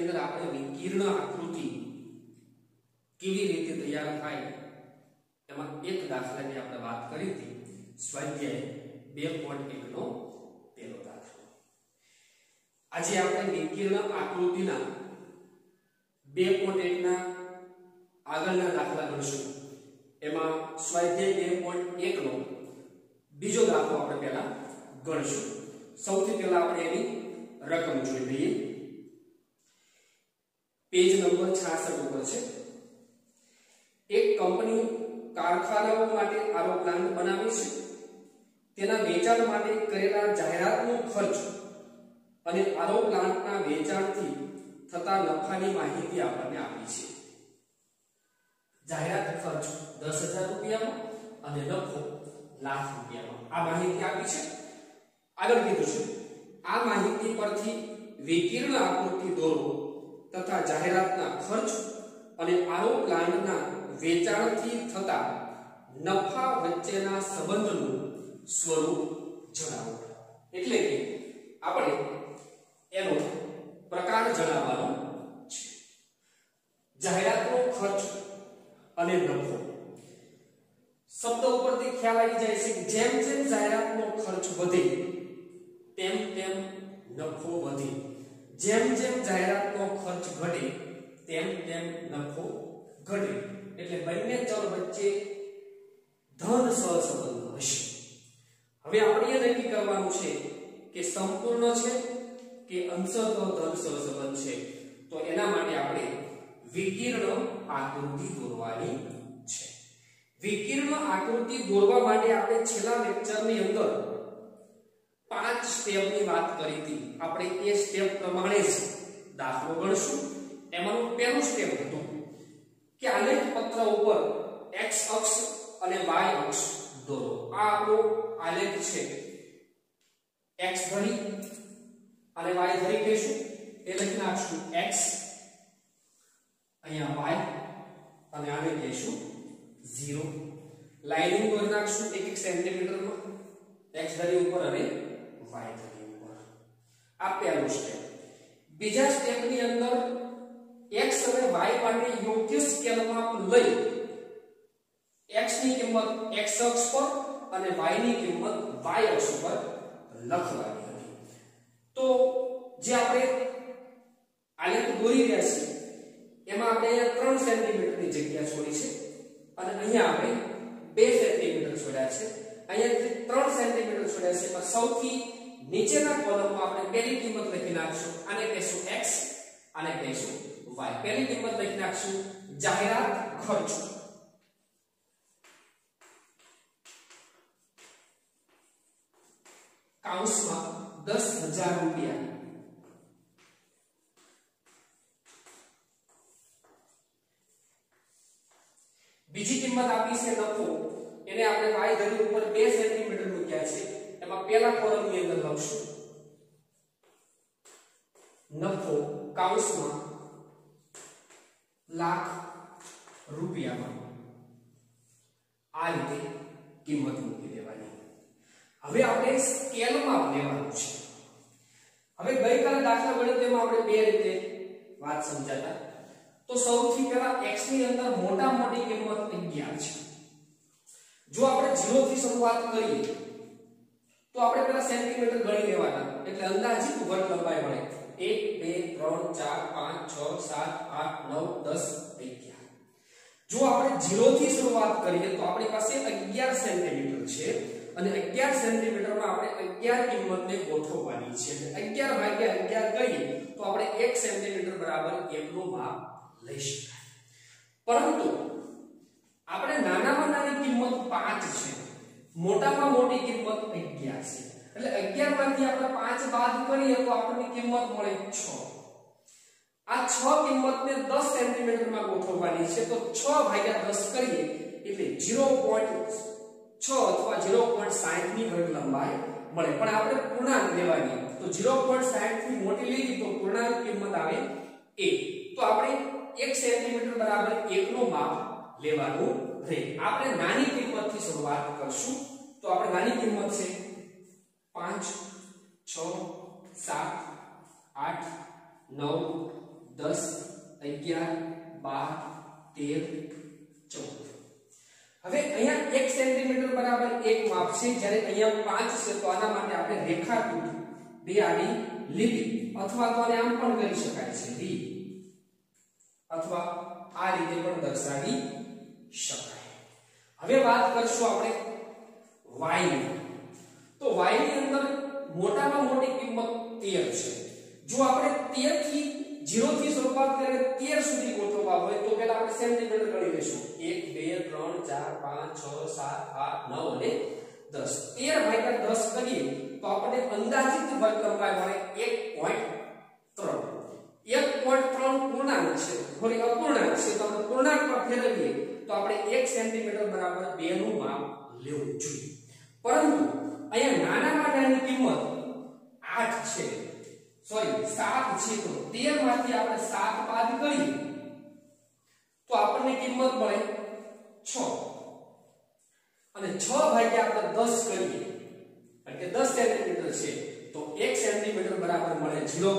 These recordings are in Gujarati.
अंदर आपणे विकिरण आकृति केवी रीते तैयार थाय एमां एक दाखलानी आपणे वात करी हती। स्वाध्याय 2.1 नो पहलो दाखलो। आज आपणे विकिरण आकृतिना 2.1 ना आगळना दाखला गणशुं। एमां स्वाध्याय 2.1 नो बीजो दाखलो आपणे पहेला गणशुं। सौथी पहेला आपणे एनी रकम जोई लईए। पेज नंबर 66 पर छे। एक कंपनी कारखानाओं माटे आरो प्लांट बनावी छे, तेना वेचाण माटे करेला जाहेरातनो खर्च अने आरो प्लांटना वेचाणथी थता नफानी माहिती आपणे आपी छे। जाहेरात खर्च 10,000 रूपियामां अने नफो लाख रूपियामां आ माहिती आपी छे। आगळ कीधुं छे आ माहिती परथी विकिरण आकृति दोरो तथा जाहेरातना खर्च अने आरो प्लांटना वेचाणथी थता नफा वच्चेना संबंधनुं स्वरूप जणावो। एटले के आपणे एनो प्रकार जणाववानो छे। जाहेरातनो खर्च अने नफो शब्द उपरथी ख्याल आवी जाय छे के जेम जेम जाहेरातनो खर्च वधे तेम तेम नफो वधे, जेम जेम जाहेरातनो खर्च घटे तेम तेम नफो घटे। એટલે બંને ચલ વચ્ચે ધન સહસંબંધ હશે। હવે આપણે એ નક્કી કરવાનું છે કે સંપૂર્ણ છે કે અંશતઃ ધન સહસંબંધ છે, તો એના માટે આપણે વિકિરણ આકૃતિ દોરવાની છે। વિકિરણ આકૃતિ દોરવા માટે આપણે છેલ્લા લેક્ચરની અંદર 5 સ્ટેપની વાત કરી હતી। આપણે એ સ્ટેપ પ્રમાણે જ દાખલો ગણશું। એમાંનું પહેલું સ્ટેપ હતું કે આલેખ પત્ર ઉપર x અક્ષ અને y અક્ષ દોરો। આ આપણો આલેખ છે, x ધરી અને y ધરી લેશું। એ લખી નાખશું x, અહીંયા y અને આને લેશું 0। લાઇનિંગ કરી નાખશું 1 સેન્ટીમીટરમાં x ધરી ઉપર અને y ધરી ઉપર। આ પહેલો સ્ટેપ। બીજા સ્ટેપની અંદર x અને y માટે યોગ્ય સ્કેલ માપ લઈ x ની કિંમત x અક્ષ પર અને y ની કિંમત y અક્ષ પર લખવાની હતી। તો જે આપણે આલેખ દોરી રહ્યા છીએ એમાં આપણે અહીંયા 3 સેન્ટીમીટરની જગ્યા છોડી છે અને અહીંયા આપણે 2 સેન્ટીમીટર છોડ્યા છે। અહીંયાથી 3 સેન્ટીમીટર છોડ્યા છે એમાં સૌથી નીચેના કોલમમાં આપણે પહેલી કિંમત લખી નાખશું, આને કહીશું x અને કહીશું y। પહેલી કિંમત લખી નાખશું જાહેરાત ખર્ચ, કૌંસમાં 10,000 રૂપિયા બીજી કિંમત આપી છે નફો, એને આપણે y ધરી ઉપર 2 સેન્ટીમીટર મૂક્યા છે। पहला कॉलम में अंदर लखशु नफो काउंस में लाख रुपया में आ रीते किंमत मूकी देवानी। हवे आपणे स्केल माप लेवानुं छे। हवे गई काल दाखला गण्यो तेमां आपणे बे रीते वात समजाता। तो सौथी पहेला x ની અંદર મોટા મોટી કિંમત 11 છે। જો આપણે 0 થી શરૂઆત કરીએ तो आपने पहला सेंटीमीटर गणी लेवाना, એટલે અંદાજિત વર્ગ લંબાઈ મળે 1 2 3 4 5 6 7 8 9 10 11। જો આપણે 0 થી શરૂઆત કરીએ તો આપણી પાસે 11 સેન્ટીમીટર છે અને 11 સેન્ટીમીટરમાં આપણે 11 કિંમતને ગોઠવવાની છે। 11 ભાગ્યા 11 કરીએ તો આપણે 1 સેન્ટીમીટર બરાબર 1 નું માપ લઈ શકાય। પરંતુ આપણે નાનામાં નાની કિંમત 5 છે, મોટામાં મોટી કિંમત 11 છે, એટલે 11 માંથી આપણે 5 બાદ કરીએ તો આપણને કિંમત મળે 6। આ 6 કિંમતને 10 સેન્ટીમીટર માં ગોઠવવાની છે, તો 6 ભાગ્યા 10 કરીએ એટલે 0.6 અથવા 0.60 ની વર્ગ લંબાઈ મળે। પણ આપણે પૂર્ણાંક લેવાની, તો 0.60 થી મોટી લઈએ તો પૂર્ણાંક કિંમત આવે 1। તો આપણે 1 સેન્ટીમીટર બરાબર 1 નો માપ લેવાનું रे। આપણે નાની કિંમતથી શરૂઆત કરશું, તો આપણે નાની કિંમત છે 5 6 7 8 9 10, 11, 12, 13, 14. હવે અહીંયા 1 સેન્ટીમીટર બરાબર 1 માપશે જ્યારે અહીંયા 5 છે તો આના માટે આપણે રેખાખંડ બે આડી લીટી અથવા તો આને આમ પણ કરી શકાય છે d અથવા આ રીતે પણ દર્શાવી શકાય. હવે વાત કરશું આપણે y ની. તો y ની અંદર મોટામાં મોટી કિંમત 13 છે. જો આપણે 13 થી 0 થી શરૂઆત કરીને 13 સુધી ગોઠવવા હોય તો પહેલા આપણે સેન્ટીમીટર ગણી લેશું 1 2 3 4 5 6 7 8 9 અને 10 13 10 કરીએ તો આપણે અંદાજિત વર્કમાં મળે 1.3 1.3 પૂર્ણાંક છે થોડી અપૂર્ણાંક છે તો આપણે પૂર્ણાંક પર ફેરવીએ તો આપણે 1 સેન્ટીમીટર બરાબર 2 નું માપ લેવું જોઈએ. પરંતુ અહીંયા નાનામાં નાની કિંમત 8 છે સોરી 7 છે તો 13 માંથી આપણે 7 બાદ કરીએ તો આપણને કિંમત મળે 6 અને 6 ભાગ્યા આપણે 10 કરીએ એટલે 10 સેન્ટીમીટર છે તો 1 સેન્ટીમીટર બરાબર મળે 0.7.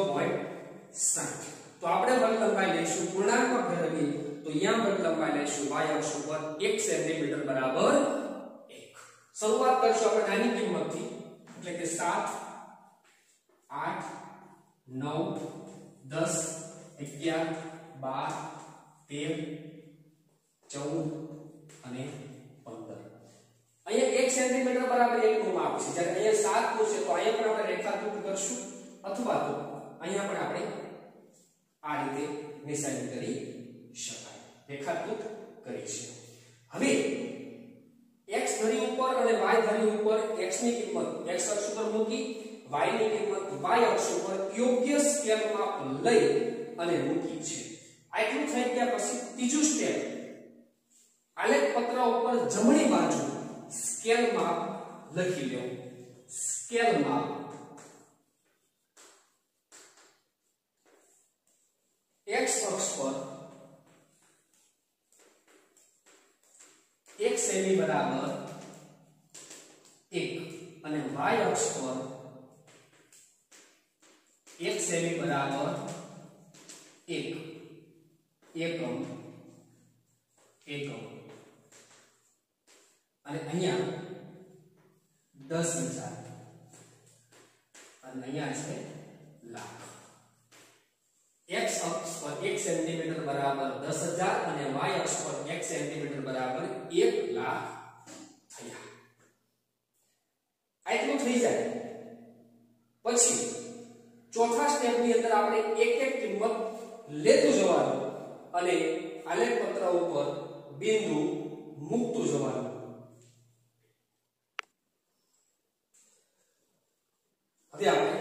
તો આપણે વર્ગ લંબાઈ લઈશું પૂર્ણાંકમાં ફેરવીએ તો અહીંયા વર્ગ લંબાઈ લઈશું y અક્ષ ઉપર 1 સેન્ટીમીટર બરાબર 1. શરૂઆત કરશું આપણે નાની કિંમતથી એટલે કે 7 8 9 10 11 12 13 14 અને 15 અહીંયા 1 સેન્ટીમીટર બરાબર 1 નું માપ છે જ્યારે અહીંયા 7 નું છે તો અહીંયા પણ આપણે રેખાખંડ કરશું અથવા તો અહીંયા પણ આપણે આ રીતે નિશાની કરી શકાય રેખાખંડ કરીશું. હવે x ધરી ઉપર અને y ધરી ઉપર x ની કિંમત x અક્ષ ઉપર મૂકી y ની કિંમત y અક્ષ ઉપર યોગ્ય સ્કેલમાં લઈ અને મૂકી છે. આટલું થઈ ગયા પછી ત્રીજું સ્ટેપ આલેખપત્ર ઉપર જમણી બાજુ સ્કેલ માપ લખી લેવું. સ્કેલ માપ x અક્ષ પર 1 સેમી બરાબર 1 અને y અક્ષ પર 1 सेमी बराबर 1 एकम एकम અને અહીંયા 10,000 અને અહીંયા છે લાખ. x અક્ષ પર 1 સેન્ટીમીટર બરાબર 10,000 અને y અક્ષ પર 1 સેન્ટીમીટર બરાબર 1 લાખ થયા. આટલું થઈ જાય પછી चौथा स्टेप ની અંદર આપણે એક એક કિંમત લેતું જવાનું અને આલેખપત્ર ઉપર બિંદુ મૂકતું જવાનું. હવે આપણે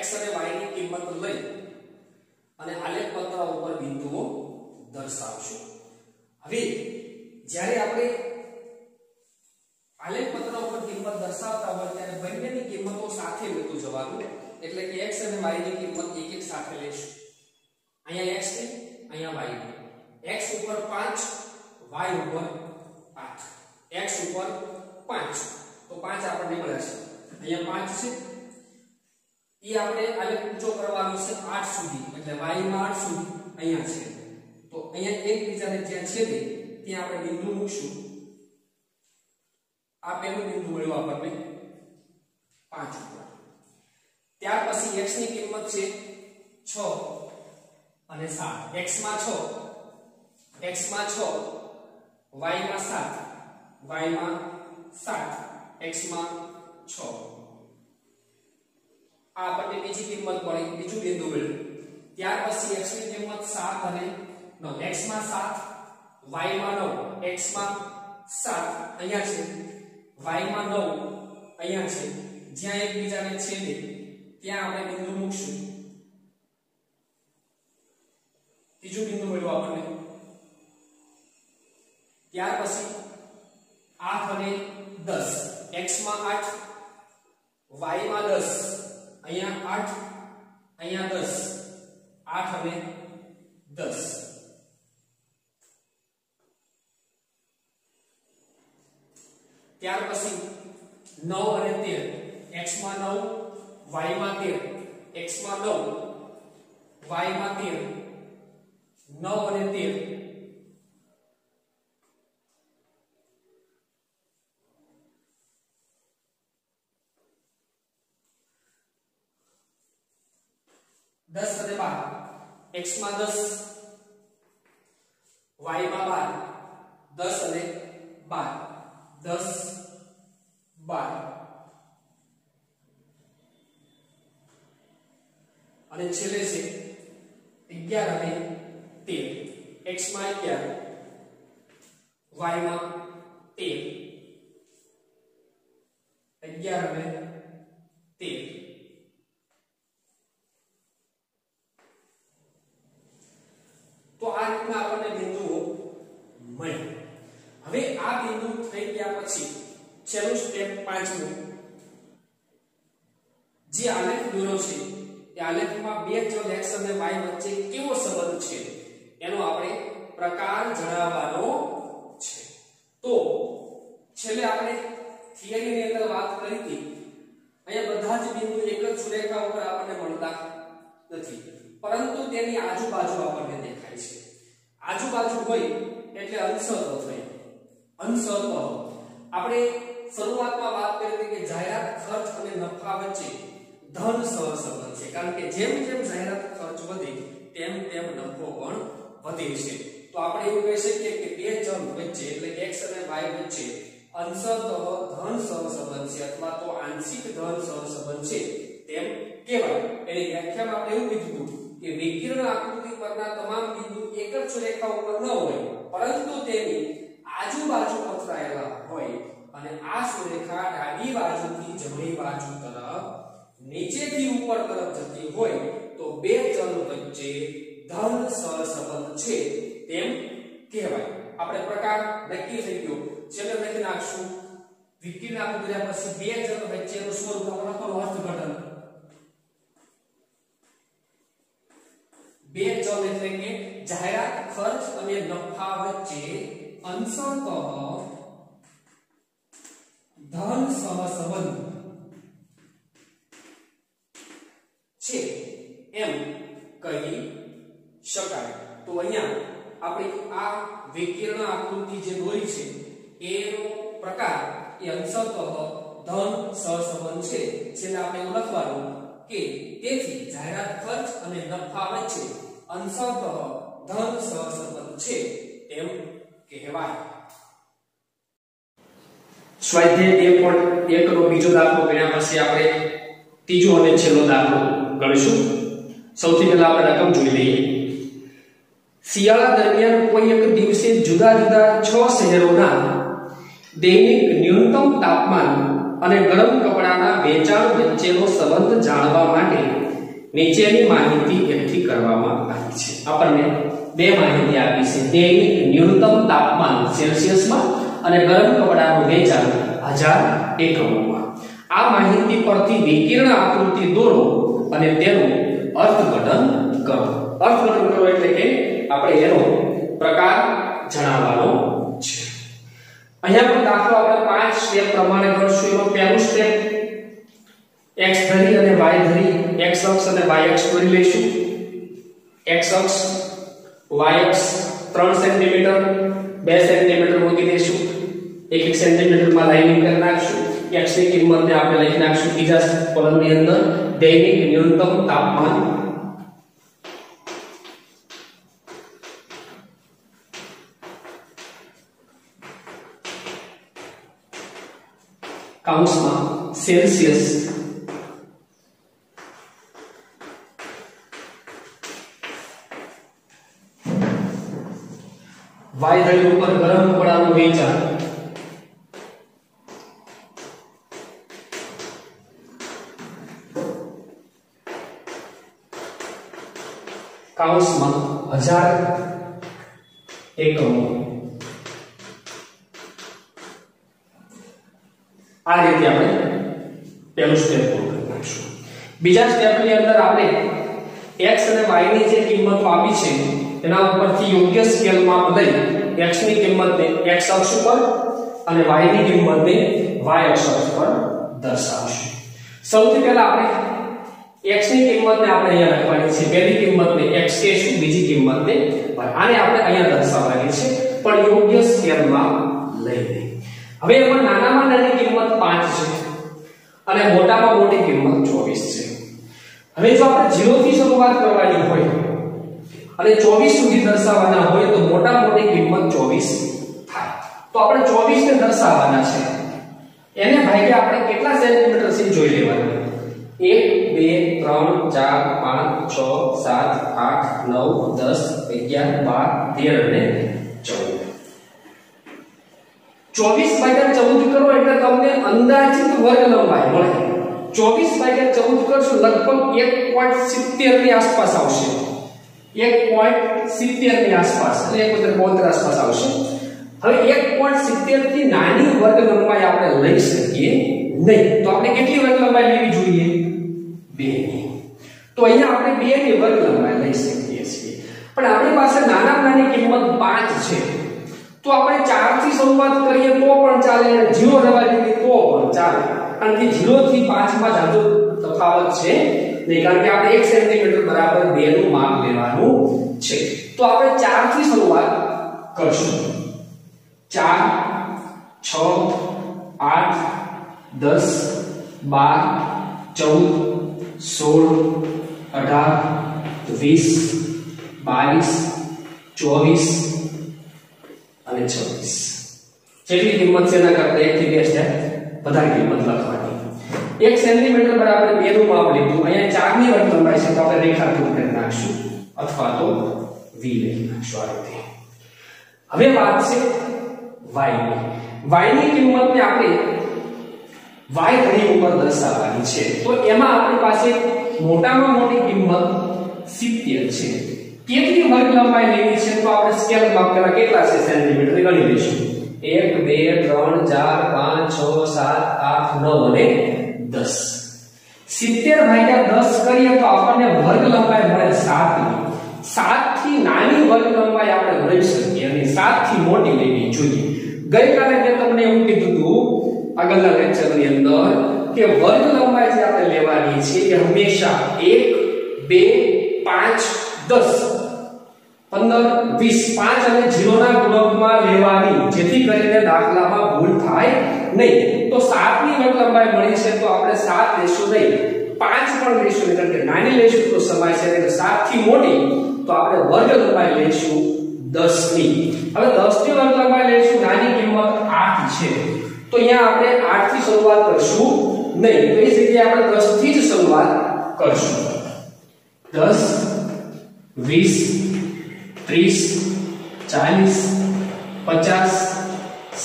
x અને y ની કિંમત લઈ અને આલેખપત્ર ઉપર બિંદુઓ દર્શાવશું. હવે જ્યારે આપણે આલેખપત્ર ઉપર કિંમત દર્શાવતા હોય ત્યારે બંનેની કિંમતો સાથે લેતું જવાનું એટલે કે x અને y ની કિંમત એક એક સાથે લેશું. અહીંયા x છે અહીંયા y છે. x ઉપર 5 y ઉપર 8 x ઉપર 5 તો 5 આપણને મળે છે અહીંયા 5 છે ઈ આપણે આને ઊંચો કરવાનો છે 8 સુધી એટલે y માં 8 સુધી અહીંયા છે તો અહીંયા એકબીજાને જ્યાં છેદે ત્યાં આપણે બિંદુ મૂકશું. આ પહેલું બિંદુ મળ્યું આપણને 5 ઉપર. ત્યાર પછી x ની કિંમત છે 6 અને 7 x માં 6 x માં 6 y માં 7 y માં 7 x માં 6 આ આપણને બીજી કિંમત મળી બીજું બિંદુ મળ્યું. ત્યાર પછી x ની કિંમત 7 અને 9 x માં 7 y માં 9 x માં 7 અહીંયા છે y માં 9 અહીંયા છે જ્યાં એકબીજાને છેદે ત્યાં આપણે બિંદુ મૂકશું. ત્રીજું બિંદુ મળ્યું આપણને. ત્યાર પછી 8 અને 10 x માં 8 y માં 10 અહીંયા 8 અહીંયા 10 8 અને 10 ત્યાર પછી 9 અને 13 x માં 9 y માં 13 x માં 9 y માં 13 9 बने 13, x માં 10, y માં 12, 10 અને 12 અને છેલ્લે છે 11 અને 13, x માં 11, y માં 13, 11 અને 13. तो आ रीतना अपने बिंदुओं मळ्या। हवे आ बिंदु थई गया पछी छेल्लुं स्टेप 5मुं जे आलेख दोर्यो छे ते आलेखमां बे चल x અને y વચ્ચે કેવો સંબંધ છે એનો આપણે પ્રકાર જણાવવાનો છે। તો છેલ્લે આપણે થિયરીની અંદર વાત કરી હતી, અહીંયા બધા જ બિંદુ એક જ સુરેખા ઉપર આપણને મળતા નથી, परंतु तेनी आजूबाजू आपने देखाय छे। आजूबाजू होय એટલે અંશતઃ થાય। અંશતઃ આપણે શરૂઆતમાં વાત કરી હતી કે જાહેરાત ખર્ચ અને નફા વચ્ચે ધન સહસંબંધ છે, કારણ કે જેમ જેમ જાહેરાત ખર્ચ વધે તેમ તેમ નફો પણ વધે છે। તો આપણે એવું કહી શકીએ કે બે ચલ વચ્ચે એટલે x અને y વચ્ચે અંશતઃ ધન સહસંબંધ છે અથવા તો આંશિક ધન સહસંબંધ છે તેમ કહેવાય। એટલે વ્યાખ્યામાં આપણે એવું કીધું કે વિકિરણ આકૃતિ પરના તમામ બિંદુ એક જ સુરેખા ઉપર ન હોય, પરંતુ તેની આજુબાજુ પથરાયેલા હોય અને આ સુરેખા ડાબી બાજુથી જમણી બાજુ તરફ નીચેથી ઉપર તરફ જતી હોય તો બે ચલ વચ્ચે ધન સહસંબંધ છે તેમ કહેવાય। આપણે પ્રકાર નક્કી થઈ ગયો, છેલ્લે લખી નાખશું વિકિરણ આકૃતિ પછી બે ચલ વચ્ચેનો સ્વરૂપ લખો અર્થઘટન। બે ચલ એટલે કે જાહેરાત ખર્ચ અને નફા વચ્ચે અંશતઃ ધન સહસંબંધ છે એમ કહી શકાય। તો અહીંયા આપણી આ વિકિરણ આકૃતિ જે દોરી છે એનો પ્રકાર એ અંશતઃ ધન સહસંબંધ છે। છેલ્લે આપણે લખવાનું કે તેથી જાહેરાત ખર્ચ અને નફા વચ્ચે અંશતઃ ધન સહસંબંધ છે તેમ કહેવાય। સ્વાધ્યાય 2.1 નો બીજો દાખલો ગણ્યા પછી આપણે ત્રીજો અને છેલ્લો દાખલો ગણીશું। સૌથી પહેલા આપણે રકમ જોઈ લઈએ। શિયાળા દરમિયાન કોઈ એક દિવસે જુદા જુદા 6 શહેરોના દૈનિક ન્યૂનતમ તાપમાન અને ગરમ કપડાના વેચાણ વચ્ચેનો સંબંધ જાણવા માટે નીચેની માહિતી એકઠી કરવામાં આવી છે। આપણને બે માહિતી આપી છે, દૈનિક ન્યૂનતમ તાપમાન સેલ્સિયસમાં અને ગરમ કપડાનું વેચાણ 1000 એકમોમાં। આ માહિતી પરથી વિકિરણ આકૃતિ દોરો અને તેનું અર્થઘટન કરો। અર્થઘટન કરો એટલે કે આપણે એનો પ્રકાર જણાવવાનો છે। અહીંયા પણ દાખલો આપણે 5 સ્ટેપ પ્રમાણે ગણશું। એમાં પહેલું સ્ટેપ x ધરી અને y ધરી, x અક્ષ અને y અક્ષ દોરી લેશું। x અક્ષ y અક્ષ 3 સેમી 2 સેમી મૂકી દેશું। 1 સેમી માં લાઇનિંગ કરી નાખશું। x ની કિંમતને આપણે લખી નાખશું બીજા કોલમની અંદર, દૈનિક ન્યૂનતમ તાપમાન काउंसमा सेल्सियस वाय धरी ऊपर गरम कपड़ाનું વેચાણ काउंसमा 1000 એકમો। आ रीते अपने पहलू स्टेप पूर्ण करीशुं। बीजा स्टेप ની અંદર આપણે x અને y ની જે કિંમતો આપી છે તેના ઉપરથી યોગ્ય સ્કેલમાં બદલી x ની કિંમતને x અક્ષ ઉપર અને y ની કિંમતને y અક્ષ ઉપર દર્શાવશું। સૌથી પહેલા આપણે x ની કિંમતને આપણે અહીંયા લખવાની છે, પહેલી કિંમતને x કે શું બીજી કિંમતને y, આને આપણે અહીંયા દર્શાવવાની છે પણ યોગ્ય સ્કેલમાં લઈને. હવે એમાં નાનામાં નાની કિંમત 5 છે અને મોટામાં મોટી કિંમત 24 છે. હવે જો આપણે 0 થી શરૂઆત કરવાની હોય અને 24 સુધી દર્શાવવાના હોય તો મોટામાં મોટી કિંમત 24 થાય. તો આપણે 24 ને દર્શાવવાના છે, એને ભાગ્યા આપણે કેટલા સેન્ટીમીટર થી જોઈ લેવાનું. 1 2 3 4 5 6 7 8 9 10 11 12 13 અને 14. 24/14 કરો એટલે તમને અંદાજિત વર્ગ લંબાઈ મળે. 24/14 કરશો લગભગ 1.70 ની આસપાસ આવશે, 1.70 ની આસપાસ એટલે 1.72 આસપાસ આવશે. હવે 1.70 થી નાની વર્ગ લંબાઈ આપણે લઈ શકીએ નહીં, તો આપણે કેટલી વર્ગ લંબાઈ લેવી જોઈએ? 2 ની. તો અહીંયા આપણે 2 ની વર્ગ લંબાઈ લઈ શકીએ છીએ, પણ આપણી પાસે નાનામાં નાની કિંમત 5 છે. તો આપણે 4 થી શરૂઆત કરીએ તો પણ ચાલે અને 0 રહેવા દઈએ તો પણ ચાલે, કારણ કે 0 થી 5 માં જાજો તફાવત છે નહીં, કારણ કે આપણે 1 સેન્ટીમીટર બરાબર 2 નું માપ લેવાનું છે. તો આપણે 4 થી શરૂઆત કરશું. 4 6 8 10 12 14 16 18 20 22 24 અને 26 જેટલી કિંમત છે એના કરતા 1 થી 2 સ્ટેપ વધારે કિંમત લખવાની. 1 સેન્ટીમીટર બરાબર 2 નું માપ લીધું, અહીંયા 4 ની વર્ગ લંબાઈ છે તો આપણે રેખા ઉપર નાખશું અથવા તો v લખી નાખશું આ રીતે. હવે વાત છે y ની. y ની કિંમતને આપણે y ધરી ઉપર દર્શાવવાની છે. તો એમાં આપણી પાસે મોટામાં મોટી કિંમત 70 છે. કેટલી વર્ગ લંબાઈ લેવી છે તો આપણે સ્કેલમાં પેલા કેટલા છે સેન્ટીમીટર ગણી લઈશું. 1 2 3 4 5 6 7 8 9 અને 10. 70/10 કરીએ તો આપણને વર્ગ લંબાઈ મળે 7. 7 થી નાની વર્ગ લંબાઈ આપણે લઈ શકીએ અને 7 થી મોટી લેવી જોઈએ. ગઈકાલે મેં તમને એવું કીધું હતું આગળના લેક્ચરની અંદર કે વર્ગ લંબાઈ જે આપણે લેવાની છે એ હંમેશા 1 2 5 10 15 20 5 અને 0 ના ગુણકમાં લેવાની, જેથી કરીને દાખલામાં ભૂલ થાય નહીં. તો 7 ની વર્ગ લંબાઈ મળી છે તો આપણે 7 લેશું નહીં, 5 પણ લેશું નહીં, કારણ કે નાની લેશું તો સમાય છે એટલે 7 થી મોટી તો આપણે વર્ગ લંબાઈ લેશું 10 ની. હવે 10 ની વર્ગ લંબાઈ લેશું, નાની કિંમત 8 છે તો અહીંયા આપણે 8 થી શરૂઆત કરશું નહીં, તો એ જગ્યાએ આપણે 10 થી જ શરૂઆત કરશું. 10 20 30 40 50 60 70 80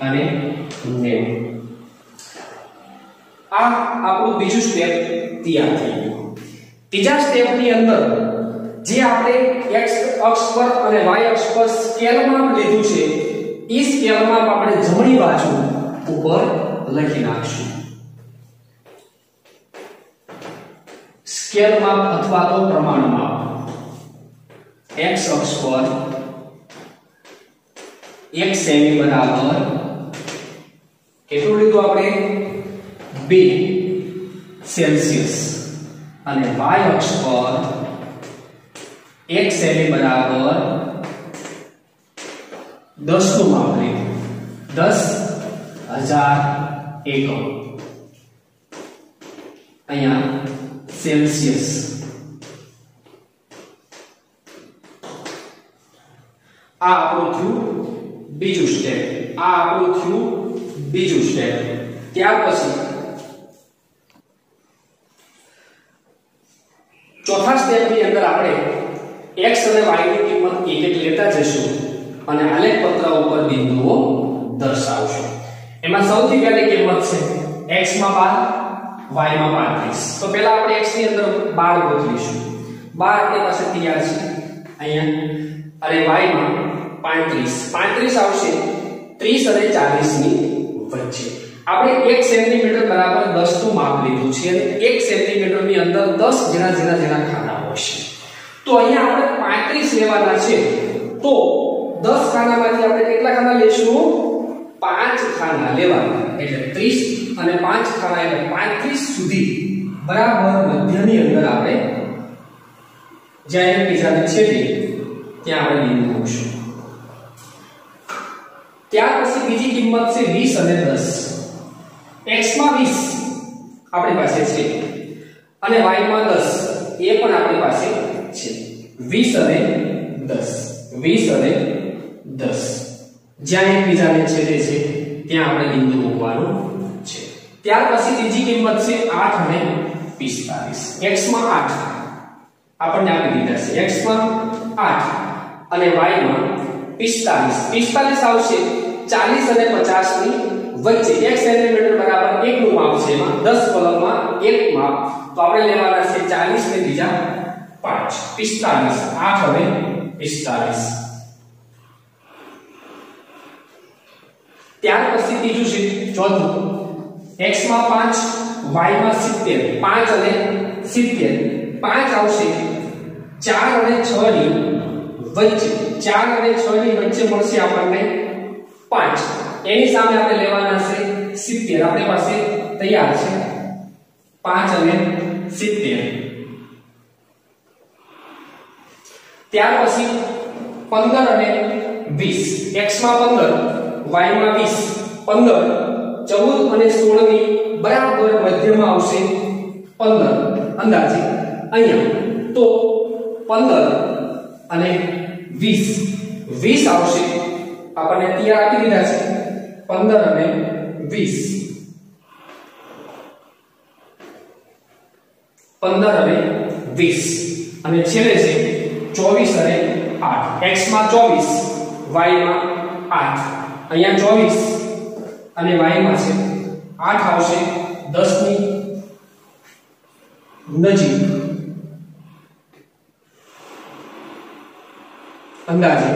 અને 90. આ આપણું બીજું સ્ટેપ તૈયાર થઈ ગયું. ત્રીજા સ્ટેપની અંદર જે આપણે x અક્ષ પર અને y અક્ષ પર સ્કેલમાં લીધું છે એ સ્કેલમાં આપણે જમણી બાજુ ઉપર લખી નાખશું. સ્કેલ માપ અથવા તો પ્રમાણ માપ x અક્ષ પર 1 સેમી બરાબર કેટલું લીધું આપણે 2°C અને y અક્ષ પર 1 સેમી બરાબર 10 નું માપ લીધું, 10,000 એકમ અહીંયા સેલ્સિયસ. આ આપણું થયું બીજું સ્ટેપ. ત્યાર પછી ચોથા સ્ટેપની અંદર આપણે x અને y ની કિંમત એક એક લેતા જશું અને આલેખપત્ર ઉપર બિંદુઓ દર્શાવશું. એમાં સૌથી પહેલી કિંમત છે x માં 12, y માં 35. તો પહેલા આપણે x ની અંદર 12 ગોઠવીશું. 12 એ પાસે તૈયાર છે અહીંયા અને y માં 35 આવશે 30 અને 40 ની વચ્ચે. આપણે 1 સેન્ટીમીટર બરાબર 10 નું માપ લીધું છે અને 1 સેન્ટીમીટર ની અંદર 10 જેના ખાના હોય છે. તો અહીંયા આપણે 35 લેવાના છે તો 10 ખાનામાંથી આપણે કેટલા ખાના લેશું? 5 ખાના લેવા એટલે 30 અને 5 ખાના એટલે 35 સુધી બરાબર મધ્યની અંદર આપણે જ્યાં એકબીજાને છેદે ત્યાં આપણે બિંદુ મૂકશું. ત્યાર પછી બીજી કિંમત છે 20 અને 10. x માં 20 આપણી પાસે છે અને y માં 10 એ પણ આપણી પાસે છે. 20 અને 10 20 અને 10 જ્યાં એકબીજાને છેદે છે ત્યાં આપણે બિંદુ મૂકવાનું છે. ત્યાર પછી ત્રીજી કિંમત છે 8 અને 45. x માં 8 આપણને આપી દીધા છે. x માં 8 અને y માં 45 આવશે 40 અને 50 ની વચ્ચે. 1 સેન્ટીમીટર બરાબર 1 નું માપ છે. એમાં 10 કોલમમાં 1 માપ તો આપણે લેવાના છે 40 ને બીજા 5 45 8 અને 45. ત્યાર પછી ત્રીજું છે ચોથું. x માં 5 y માં 70 5 અને 70 5 આવશે 4 અને 6 ની વચ્ચે. 4 અને 6 ની વચ્ચે મળશે આપણને 5. એની સામે આપણે લેવાના છે 70. આપણી પાસે તૈયાર છે 5 અને 70. ત્યાર પછી 15 અને 20. x માં 15 y માં 20 15 14 અને 16 ની બરાબર મધ્યમાં આવશે 15 અંદાજે અહીંયા તો 15 અને 20 આવશે. આપણને તૈયાર આપી દીધા છે 15 અને 20 અને છેલ્લે છે 24 અને 8. x માં 24 y માં 8 અહીંયા 24 અને y માં છે 8 આવશે 10 ની નજીક અંદાજે.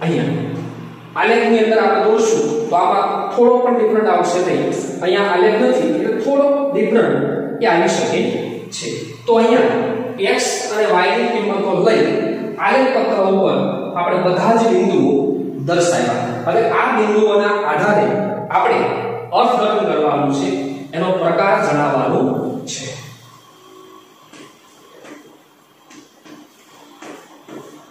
અહીંયા આલેખની અંદર આપણે દોરશું તો આમાં થોડો પણ ડિફરન્ટ આવશે નહીં. અહીંયા આલેખ નથી એટલે થોડો ડિફરન્ટ એ આવી શકે છે. તો અહીંયા x અને y ની કિંમતો લઈ આલેખ પત્ર ઉપર આપણે બધા જ બિંદુઓ દર્શાવ્યા. હવે આ બિંદુઓના આધારે આપણે અર્થઘટન કરવાનું છે, એનો પ્રકાર જણાવવાનો છે.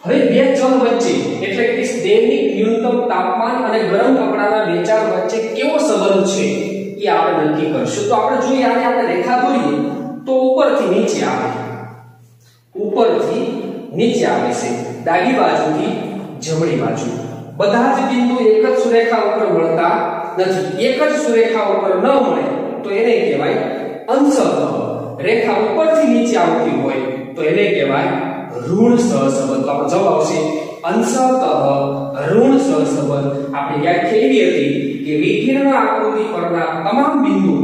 હવે બે ચલ વચ્ચે એટલે કે દેહની ન્યૂનતમ તાપમાન અને ગરમ કપડાના વેચાણ વચ્ચે કેવો સંબંધ છે એ આપણે નક્કી કરશું. તો આપણે જોઈએ આને આપણે રેખા દોરીએ તો ઉપરથી નીચે આવે, ઉપરથી નીચે આવે છે, ડાબી બાજુથી જમણી બાજુ. બધા જ બિંદુ એક જ સુરેખા ઉપર મળતા નથી. એક જ સુરેખા ઉપર ન મળે તો એને કહેવાય અંશતઃ. રેખા ઉપરથી નીચે આવતી હોય તો એને કહેવાય ઋણ સહસંબંધ. તો આપણો જવાબ આવશે અંશતઃ ઋણ સહસંબંધ. આપણે વ્યાખ્યા એવી હતી કે વિકિરણ આકૃતિ પરના તમામ બિંદુ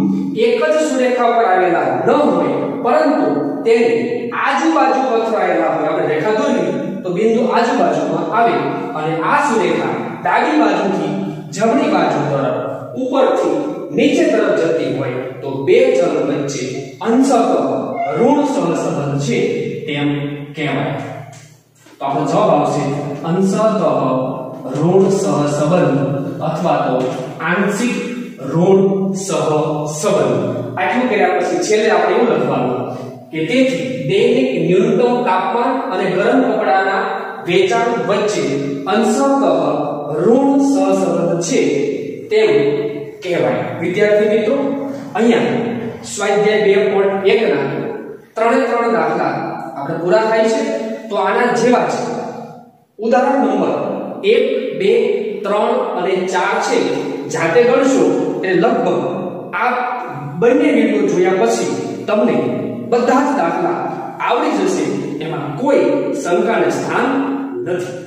એક જ સુરેખા ઉપર આવેલા ન હોય પરંતુ તેની આજુબાજુ પથરાયેલા હોય. આપણે રેખા દોરીએ તો બિંદુ આજુબાજુમાં આવે અને આ સુરેખા ડાબી બાજુથી જમણી બાજુ તરફ ઉપરથી નીચે તરફ જતી હોય તો બે ચલ વચ્ચે અંશતઃ ઋણ સહસંબંધ છે તેમ કહેવાય. તો આપણો જવાબ આવશે અંશતઃ ઋણ સહસંબંધ અથવા તો આંશિક ઋણ સહસંબંધ. આટલું કર્યા પછી છેલ્લે આપણે એવું લખવાનું કે તેથી દૈનિક ન્યૂનતમ તાપમાન અને ગરમ કપડાના વેચાણ વચ્ચે અંશતઃ ઋણ સહસંબંધ છે તેમ કહેવાય. વિદ્યાર્થી મિત્રો, અહીંયા સ્વાધ્યાય 2.1 ના 3 દાખલા આપણે પૂરા થાય છે. તો આના જેવા જ ઉદાહરણ નંબર 1 2 3 અને 4 છે. જાતે ગણશો એટલે લગભગ આ બંને વિડિયો જોયા પછી તમને બધા જ દાખલા આવડી જશે. એમાં કોઈ શંકાને સ્થાન નથી.